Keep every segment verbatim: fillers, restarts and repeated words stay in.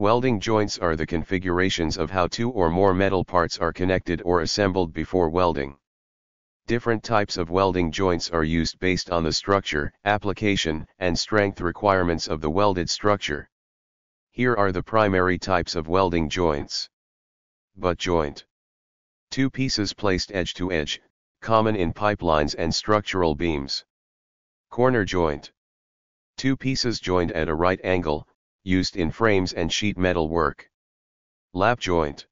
Welding joints are the configurations of how two or more metal parts are connected or assembled before welding. Different types of welding joints are used based on the structure, application, and strength requirements of the welded structure. Here are the primary types of welding joints. Butt joint. Two pieces placed edge to edge, common in pipelines and structural beams. Corner joint. Two pieces joined at a right angle, used in frames and sheet metal work. Lap joint.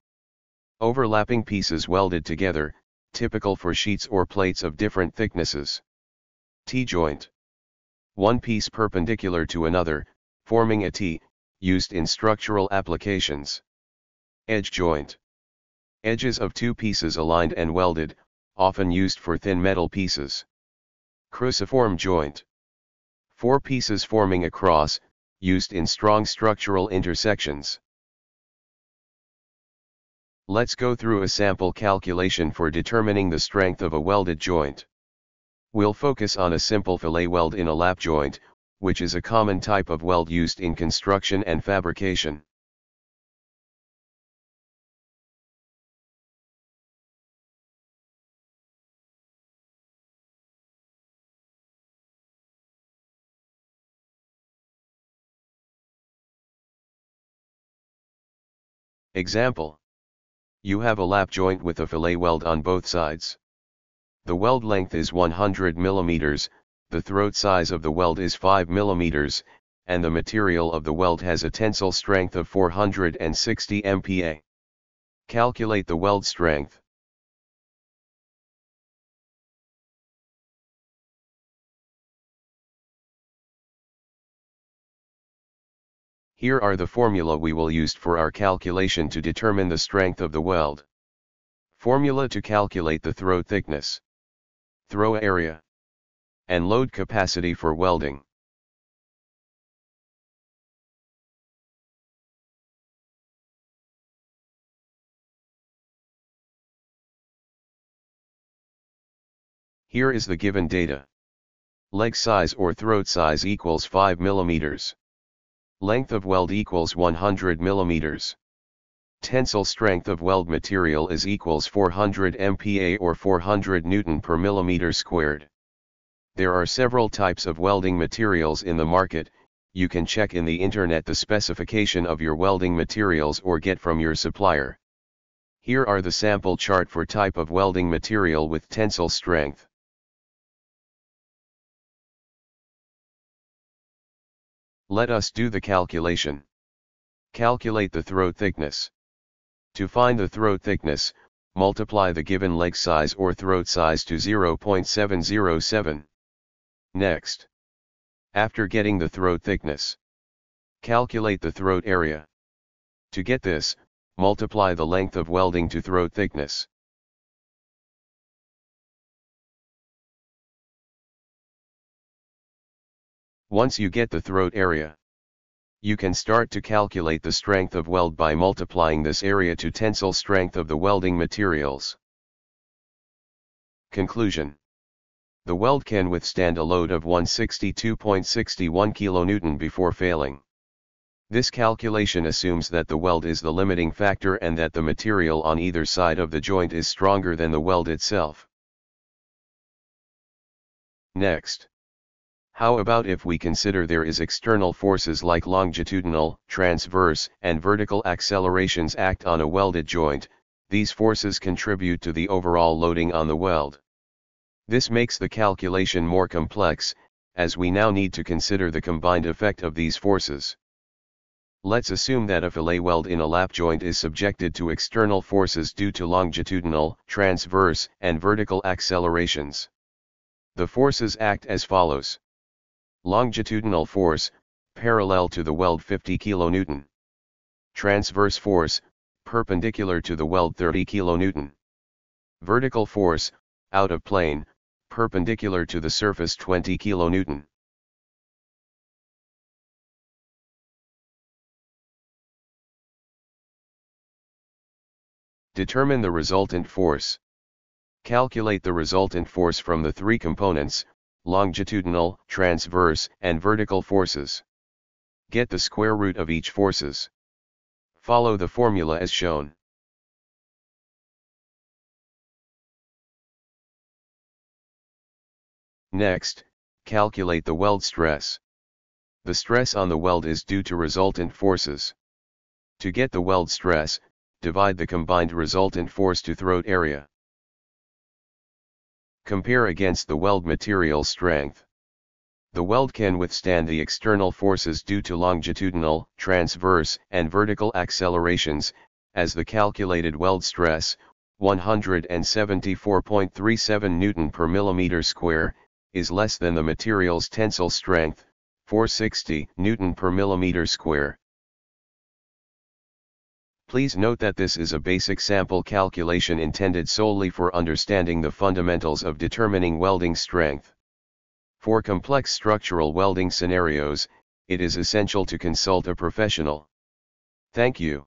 Overlapping pieces welded together, typical for sheets or plates of different thicknesses. T-joint. One piece perpendicular to another, forming a T, used in structural applications. Edge joint. Edges of two pieces aligned and welded, often used for thin metal pieces. Cruciform joint. Four pieces forming a cross, used in strong structural intersections. Let's go through a sample calculation for determining the strength of a welded joint. We'll focus on a simple fillet weld in a lap joint, which is a common type of weld used in construction and fabrication. Example. You have a lap joint with a fillet weld on both sides. The weld length is one hundred millimeters, the throat size of the weld is five millimeters, and the material of the weld has a tensile strength of four hundred sixty M P a. Calculate the weld strength. Here are the formula we will use for our calculation to determine the strength of the weld. Formula to calculate the throw thickness, throw area, and load capacity for welding. Here is the given data. Leg size or throat size equals five millimeters. Length of weld equals one hundred millimeters. Tensile strength of weld material is equals four hundred M P a or four hundred newton per millimeter squared. There are several types of welding materials in the market. You can check in the internet the specification of your welding materials or get from your supplier. Here are the sample chart for type of welding material with tensile strength. Let us do the calculation. Calculate the throw thickness. To find the throw thickness, multiply the given leg size or throat size to zero point seven zero seven. Next. After getting the throat thickness, calculate the throat area. To get this, multiply the length of welding to throat thickness. Once you get the throat area, you can start to calculate the strength of weld by multiplying this area to tensile strength of the welding materials. Conclusion. The weld can withstand a load of one hundred sixty-two point six one kilonewtons before failing. This calculation assumes that the weld is the limiting factor and that the material on either side of the joint is stronger than the weld itself. Next. How about if we consider there is external forces like longitudinal, transverse, and vertical accelerations act on a welded joint? These forces contribute to the overall loading on the weld. This makes the calculation more complex, as we now need to consider the combined effect of these forces. Let's assume that a fillet weld in a lap joint is subjected to external forces due to longitudinal, transverse, and vertical accelerations. The forces act as follows. Longitudinal force, parallel to the weld fifty kilonewtons. Transverse force, perpendicular to the weld thirty kilonewtons. Vertical force, out of plane, perpendicular to the surface twenty kilonewtons. Determine the resultant force. Calculate the resultant force from the three components, longitudinal, transverse, and vertical forces. Get the square root of each forces. Follow the formula as shown. Next, calculate the weld stress. The stress on the weld is due to resultant forces. To get the weld stress, divide the combined resultant force to throat area. Compare against the weld material strength. The weld can withstand the external forces due to longitudinal, transverse, and vertical accelerations, as the calculated weld stress, one hundred seventy-four point three seven newton per millimeter squared, is less than the material's tensile strength, four hundred sixty newton per millimeter squared. Please note that this is a basic sample calculation intended solely for understanding the fundamentals of determining welding strength. For complex structural welding scenarios, it is essential to consult a professional. Thank you.